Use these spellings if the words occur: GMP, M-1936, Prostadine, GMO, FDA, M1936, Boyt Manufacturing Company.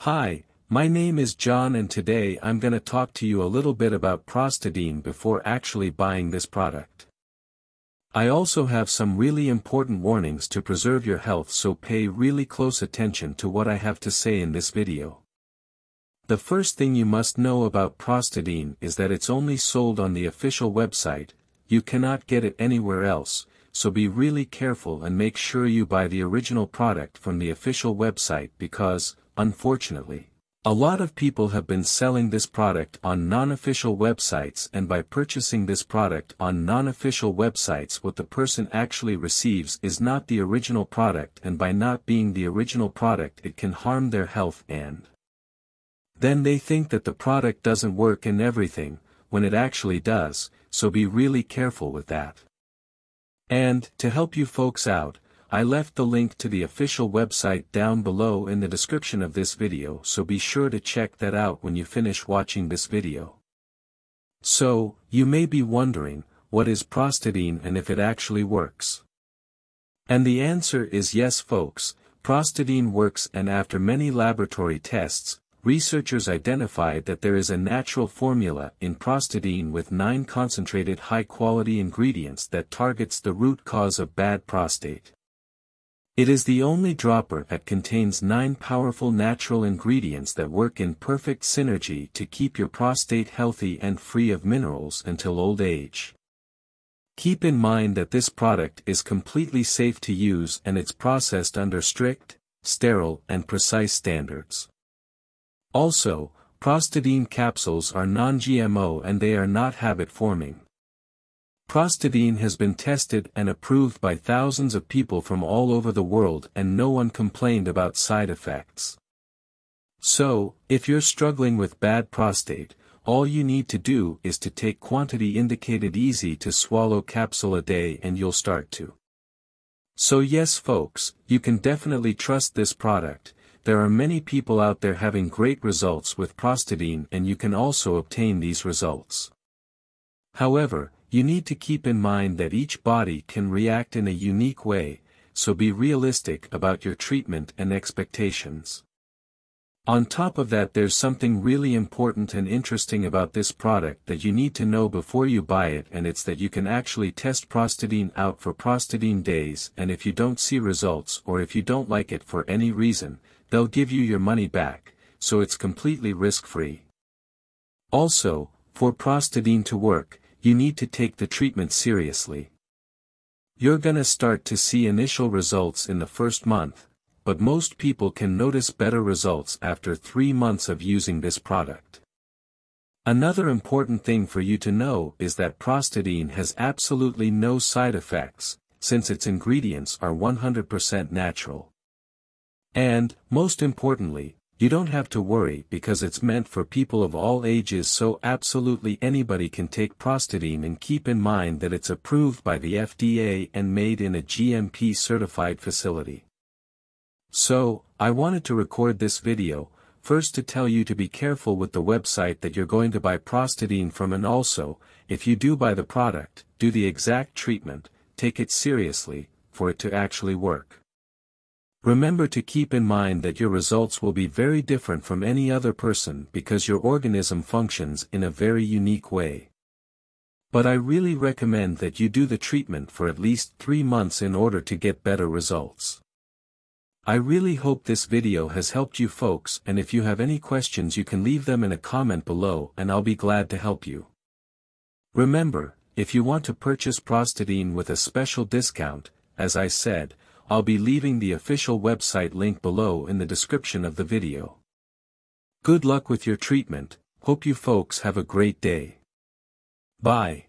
Hi, my name is John and today I'm gonna talk to you a little bit about Prostadine before actually buying this product. I also have some really important warnings to preserve your health, so pay really close attention to what I have to say in this video. The first thing you must know about Prostadine is that it's only sold on the official website. You cannot get it anywhere else, so be really careful and make sure you buy the original product from the official website because, unfortunately, a lot of people have been selling this product on non-official websites, and by purchasing this product on non-official websites, what the person actually receives is not the original product, and by not being the original product it can harm their health, and then they think that the product doesn't work and everything, when it actually does, so be really careful with that. And, to help you folks out, I left the link to the official website down below in the description of this video, so be sure to check that out when you finish watching this video. So, you may be wondering, what is Prostadine and if it actually works? And the answer is yes, folks. Prostadine works, and after many laboratory tests, researchers identified that there is a natural formula in Prostadine with 9 concentrated high-quality ingredients that targets the root cause of bad prostate. It is the only dropper that contains 9 powerful natural ingredients that work in perfect synergy to keep your prostate healthy and free of minerals until old age. Keep in mind that this product is completely safe to use and it's processed under strict, sterile and precise standards. Also, Prostadine capsules are non-GMO and they are not habit-forming. Prostadine has been tested and approved by thousands of people from all over the world and no one complained about side effects. So, if you're struggling with bad prostate, all you need to do is to take quantity indicated easy to swallow capsule a day and you'll start to. So yes folks, you can definitely trust this product. There are many people out there having great results with Prostadine and you can also obtain these results. However, you need to keep in mind that each body can react in a unique way, so be realistic about your treatment and expectations. On top of that, there's something really important and interesting about this product that you need to know before you buy it, and it's that you can actually test Prostadine out for Prostadine days, and if you don't see results or if you don't like it for any reason, they'll give you your money back, so it's completely risk-free. Also, for Prostadine to work, you need to take the treatment seriously. You're gonna start to see initial results in the first month, but most people can notice better results after 3 months of using this product. Another important thing for you to know is that Prostadine has absolutely no side effects, since its ingredients are 100% natural. And, most importantly, you don't have to worry because it's meant for people of all ages, so absolutely anybody can take Prostadine, and keep in mind that it's approved by the FDA and made in a GMP certified facility. So, I wanted to record this video, first to tell you to be careful with the website that you're going to buy Prostadine from, and also, if you do buy the product, do the exact treatment, take it seriously, for it to actually work. Remember to keep in mind that your results will be very different from any other person because your organism functions in a very unique way. But I really recommend that you do the treatment for at least 3 months in order to get better results. I really hope this video has helped you folks, and if you have any questions you can leave them in a comment below and I'll be glad to help you. Remember, if you want to purchase Prostadine with a special discount, as I said, I'll be leaving the official website link below in the description of the video. Good luck with your treatment, hope you folks have a great day. Bye.